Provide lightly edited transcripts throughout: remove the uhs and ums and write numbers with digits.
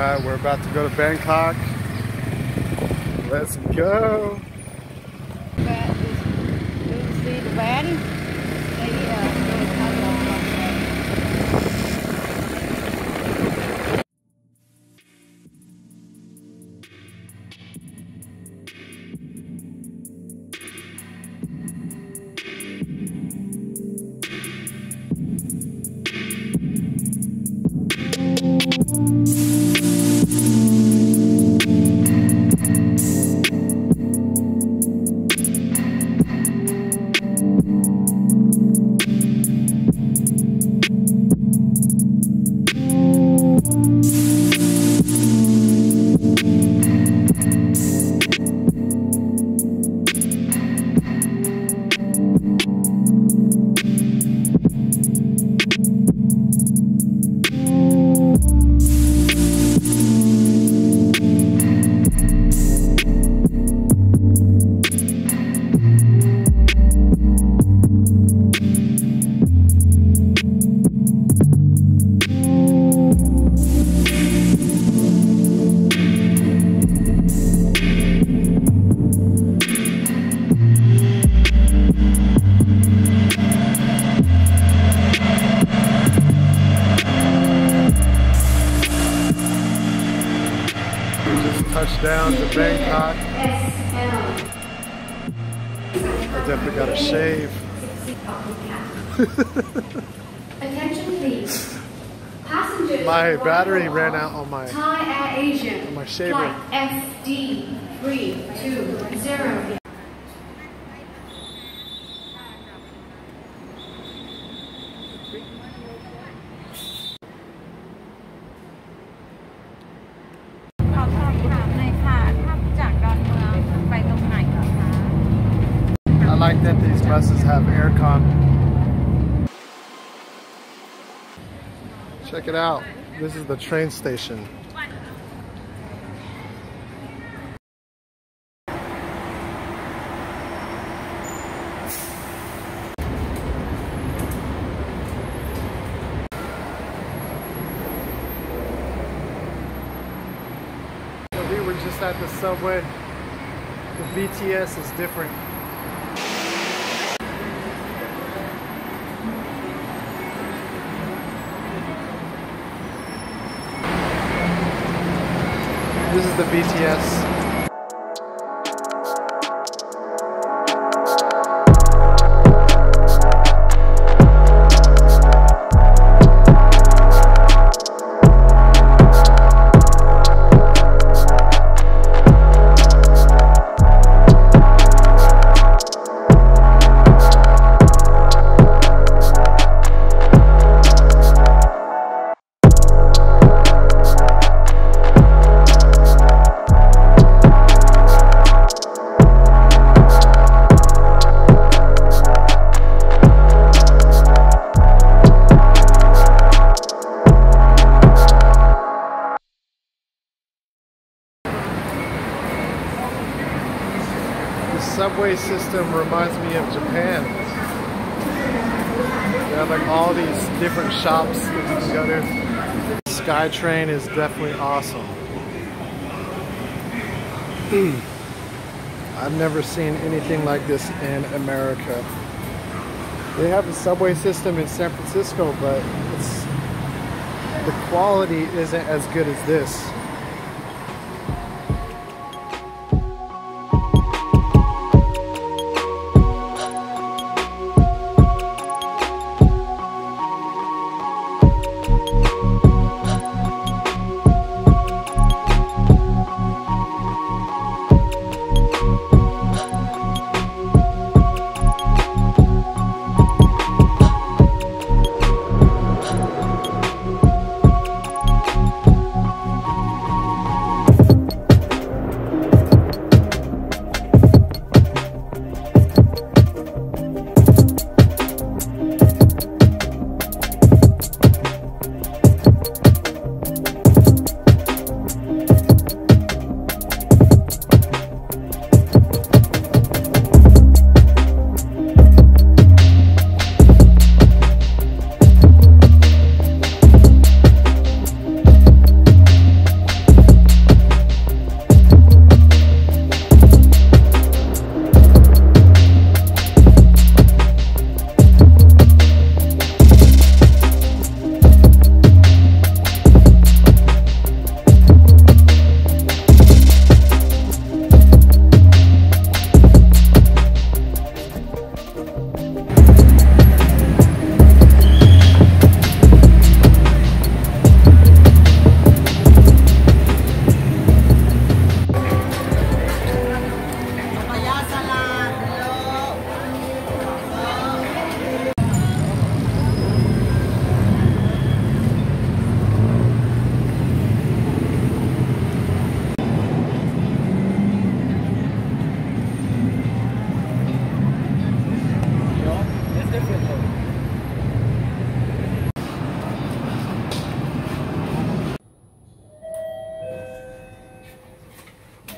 Alright, we're about to go to Bangkok. Let's go. You see the van? Down to Bangkok. I definitely gotta shave. Attention please. Passengers. My battery ran out on my Thai Air Asia. On my shaver. SD 320. I like that these buses have aircon. Check it out. This is the train station. So we were just at the subway. The BTS is different. This is the BTS. Subway system reminds me of Japan. They have like all these different shops that you can go to. Skytrain is definitely awesome. I've never seen anything like this in America. They have a subway system in San Francisco, but the quality isn't as good as this.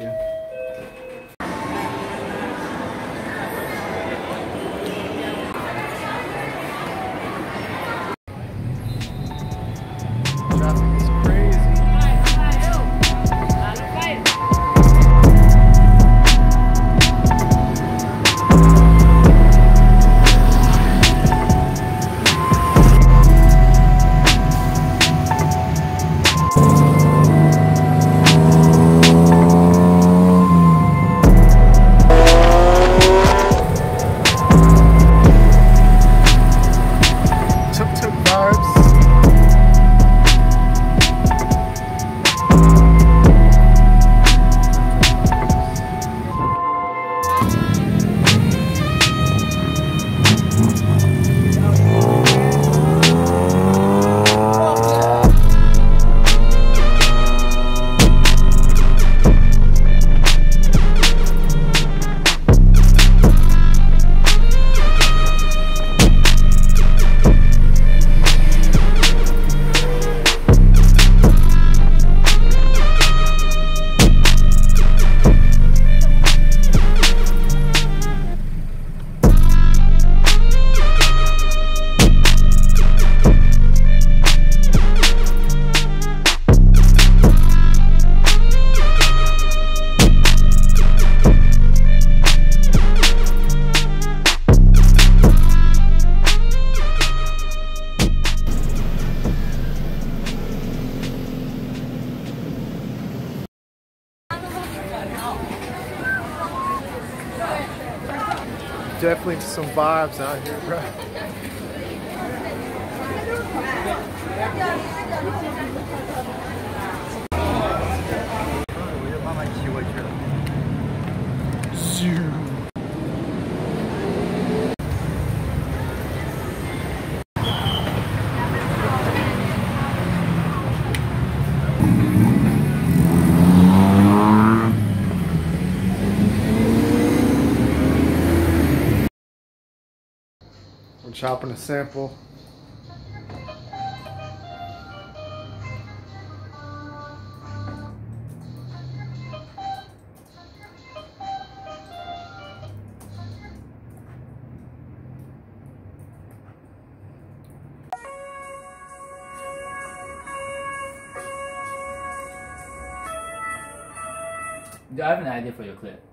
you. Definitely some vibes out here, bro. I'm chopping a sample. I have an idea for your clip.